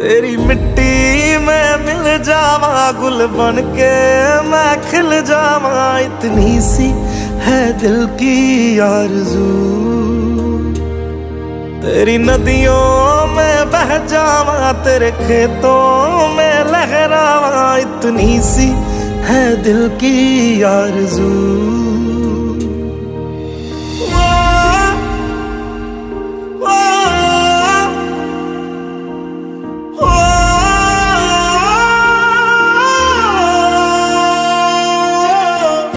तेरी मिट्टी में मिल जावा गुल बन के मैं खिल जावा, इतनी सी है दिल की आरज़ू। तेरी नदियों में बह जावा तेरे खेतों में लहरावा, इतनी सी है दिल की आरज़ू।